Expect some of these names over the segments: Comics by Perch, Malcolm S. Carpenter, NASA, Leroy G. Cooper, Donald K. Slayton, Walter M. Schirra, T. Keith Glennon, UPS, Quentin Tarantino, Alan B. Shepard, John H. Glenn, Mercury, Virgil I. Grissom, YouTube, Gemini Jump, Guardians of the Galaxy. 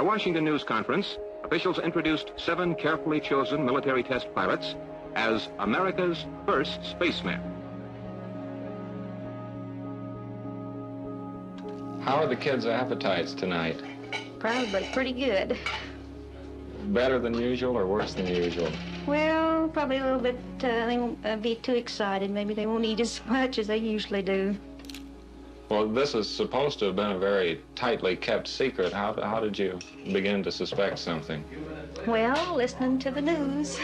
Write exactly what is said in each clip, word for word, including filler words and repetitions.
a Washington news conference, officials introduced seven carefully chosen military test pilots as America's first spacemen. How are the kids' appetites tonight? Probably pretty good. Better than usual or worse than usual? Well, probably a little bit, uh, they won't uh, be too excited. Maybe they won't eat as much as they usually do. Well, this is supposed to have been a very tightly kept secret. How, how did you begin to suspect something? Well, listening to the news.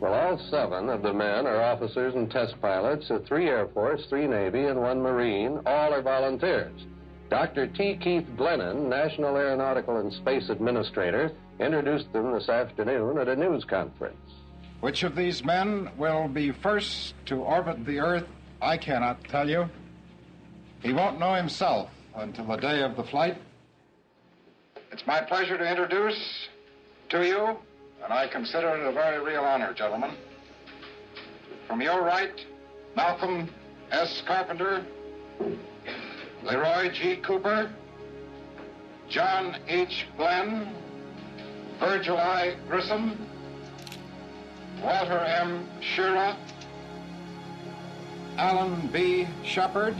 Well, all seven of the men are officers and test pilots at three Air Force, three Navy, and one Marine. All are volunteers. Doctor T. Keith Glennon, National Aeronautical and Space Administrator, introduced them this afternoon at a news conference. Which of these men will be first to orbit the Earth, I cannot tell you. He won't know himself until the day of the flight. It's my pleasure to introduce to you, and I consider it a very real honor, gentlemen. From your right, Malcolm S. Carpenter, Leroy G. Cooper, John H. Glenn, Virgil I. Grissom, Walter M. Schirra, Alan B. Shepard,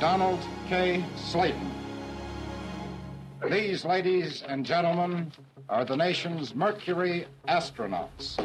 Donald K. Slayton. These ladies and gentlemen are the nation's Mercury astronauts.